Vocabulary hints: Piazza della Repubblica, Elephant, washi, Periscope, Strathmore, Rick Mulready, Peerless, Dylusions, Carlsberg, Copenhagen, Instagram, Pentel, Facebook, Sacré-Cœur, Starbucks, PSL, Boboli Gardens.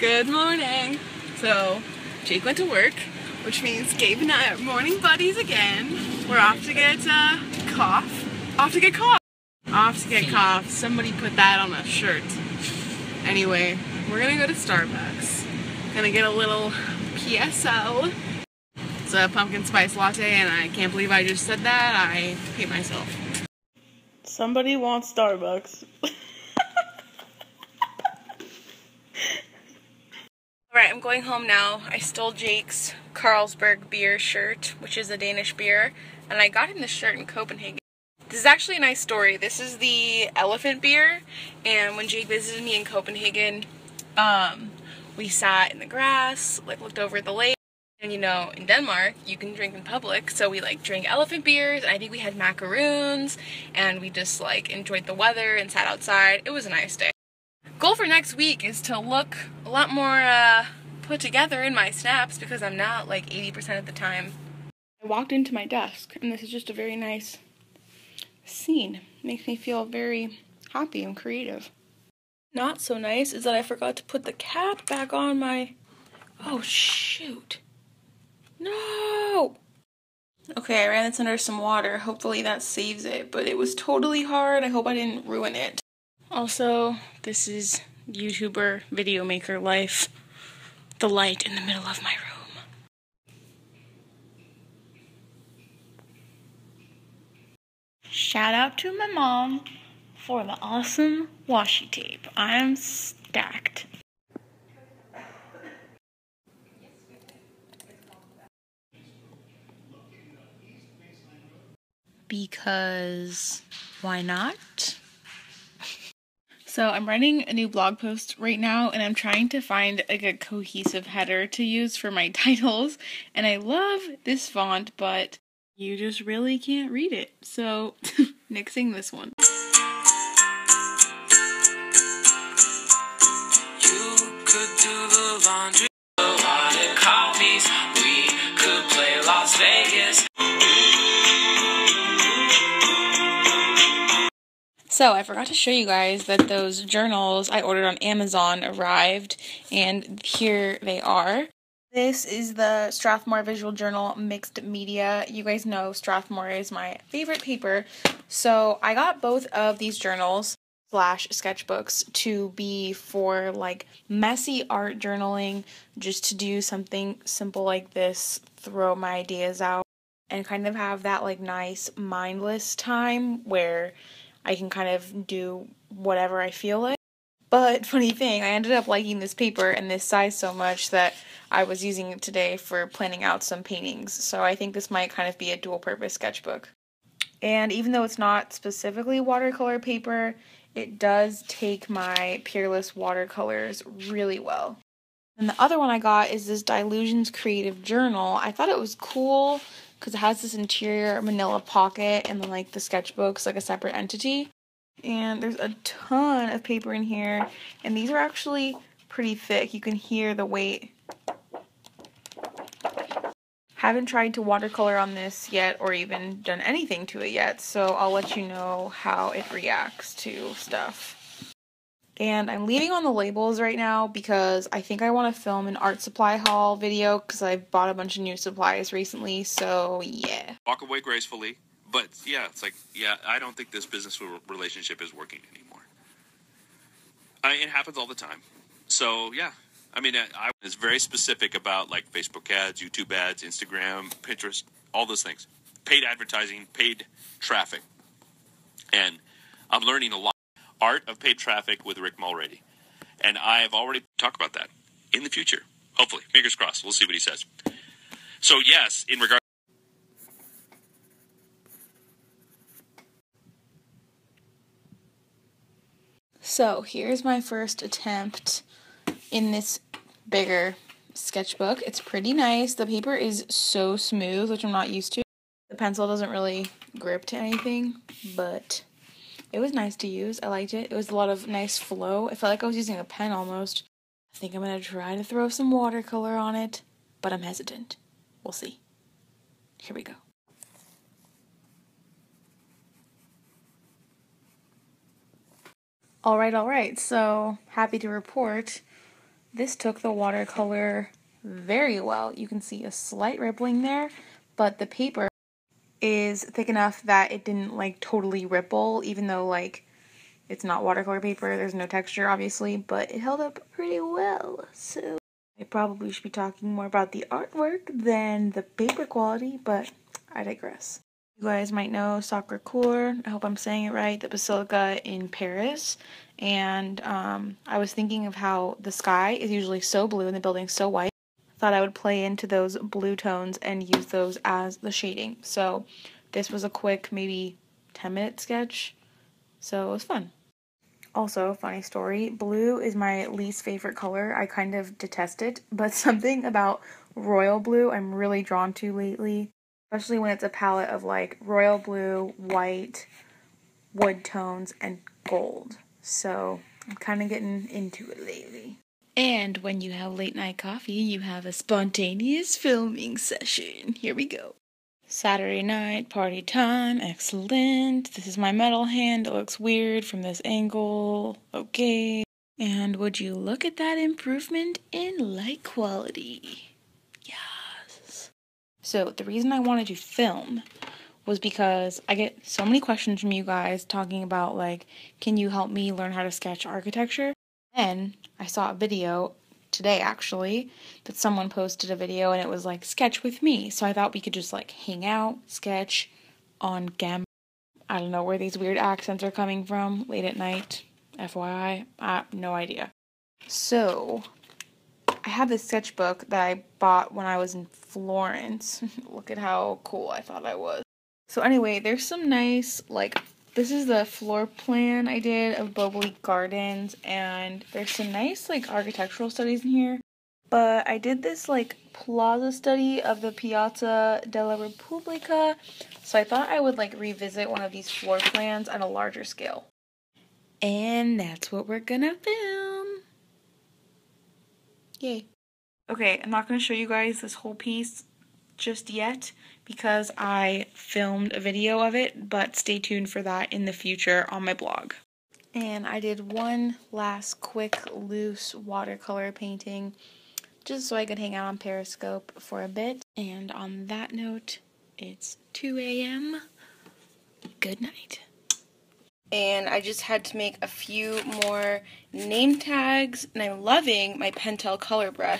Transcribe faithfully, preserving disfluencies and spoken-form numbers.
Good morning. So Jake went to work, which means Gabe and I are morning buddies again. We're off to get uh, cough. Off to get cough. Off to get cough. Somebody put that on a shirt. Anyway, we're gonna go to Starbucks. Gonna get a little P S L. It's a pumpkin spice latte, and I can't believe I just said that. I hate myself. Somebody wants Starbucks. Alright, I'm going home now. I stole Jake's Carlsberg beer shirt, which is a Danish beer, and I got him this shirt in Copenhagen. This is actually a nice story. This is the Elephant beer, and when Jake visited me in Copenhagen, um, we sat in the grass, like looked over at the lake, and you know, in Denmark, you can drink in public, so we like drank Elephant beers, and I think we had macaroons, and we just like enjoyed the weather and sat outside. It was a nice day. Goal for next week is to look a lot more uh, put together in my snaps, because I'm not like eighty percent of the time. I walked into my desk, and this is just a very nice scene. Makes me feel very happy and creative. Not so nice is that I forgot to put the cap back on my... Oh, shoot. No! Okay, I ran this under some water. Hopefully that saves it, but it was totally hard. I hope I didn't ruin it. Also, this is YouTuber video maker life. The light in the middle of my room. Shout out to my mom for the awesome washi tape. I'm stacked. Because why not? So I'm writing a new blog post right now, and I'm trying to find like a cohesive header to use for my titles, and I love this font, but you just really can't read it, so nixing this one. So I forgot to show you guys that those journals I ordered on Amazon arrived, and here they are. This is the Strathmore Visual Journal Mixed Media. You guys know Strathmore is my favorite paper, so I got both of these journals slash sketchbooks to be for like messy art journaling, just to do something simple like this, throw my ideas out, and kind of have that like nice mindless time where I can kind of do whatever I feel like. But funny thing, I ended up liking this paper and this size so much that I was using it today for planning out some paintings. So I think this might kind of be a dual-purpose sketchbook. And even though it's not specifically watercolor paper, it does take my Peerless watercolors really well. And the other one I got is this Dylusions Creative Journal. I thought it was cool because it has this interior manila pocket, and then like the sketchbook's like a separate entity. And there's a ton of paper in here, and these are actually pretty thick. You can hear the weight. Haven't tried to watercolor on this yet or even done anything to it yet, so I'll let you know how it reacts to stuff. And I'm leaving on the labels right now because I think I want to film an art supply haul video because I bought a bunch of new supplies recently, so yeah. Walk away gracefully, but yeah, it's like, yeah, I don't think this business relationship is working anymore. I, it happens all the time. So yeah, I mean, I, I was very specific about like Facebook ads, YouTube ads, Instagram, Pinterest, all those things. Paid advertising, paid traffic. And I'm learning a lot. Art of Paid Traffic with Rick Mulready. And I've already talked about that in the future. Hopefully. Fingers crossed. We'll see what he says. So yes, in regard... So here's my first attempt in this bigger sketchbook. It's pretty nice. The paper is so smooth, which I'm not used to. The pencil doesn't really grip to anything, but... it was nice to use. I liked it. It was a lot of nice flow. I felt like I was using a pen almost. I think I'm going to try to throw some watercolor on it, but I'm hesitant. We'll see. Here we go. All right, all right. So happy to report This took the watercolor very well. You can see a slight rippling there, but the paper is thick enough that it didn't like totally ripple, even though like it's not watercolor paper, there's no texture obviously, but it held up pretty well. So I probably should be talking more about the artwork than the paper quality, but I digress. You guys might know Sacré-Cœur, I hope I'm saying it right, the basilica in Paris, and um, I was thinking of how the sky is usually so blue and the building's so white. Thought I would play into those blue tones and use those as the shading. So this was a quick maybe ten minute sketch, so it was fun. Also, funny story, blue is my least favorite color. I kind of detest it, but something about royal blue I'm really drawn to lately, especially when it's a palette of like royal blue, white, wood tones, and gold. So I'm kind of getting into it lately. And when you have late night coffee, you have a spontaneous filming session. Here we go. Saturday night, party time, excellent. This is my metal hand, it looks weird from this angle, okay. And would you look at that improvement in light quality? Yes. So the reason I wanted to film was because I get so many questions from you guys talking about like, can you help me learn how to sketch architecture? And I saw a video today, actually, that someone posted a video, and it was like, sketch with me. So I thought we could just like hang out, sketch on camera. I don't know where these weird accents are coming from late at night, F Y I, I have no idea. So I have this sketchbook that I bought when I was in Florence. Look at how cool I thought I was. So anyway, there's some nice like, this is the floor plan I did of Boboli Gardens, and there's some nice like architectural studies in here. But I did this like plaza study of the Piazza della Repubblica, so I thought I would like revisit one of these floor plans on a larger scale. And that's what we're gonna film. Yay. Okay, I'm not gonna show you guys this whole piece just yet, because I filmed a video of it, but stay tuned for that in the future on my blog. And I did one last quick loose watercolor painting just so I could hang out on Periscope for a bit. And on that note, it's two A M Good night. And I just had to make a few more name tags, and I'm loving my Pentel color brush.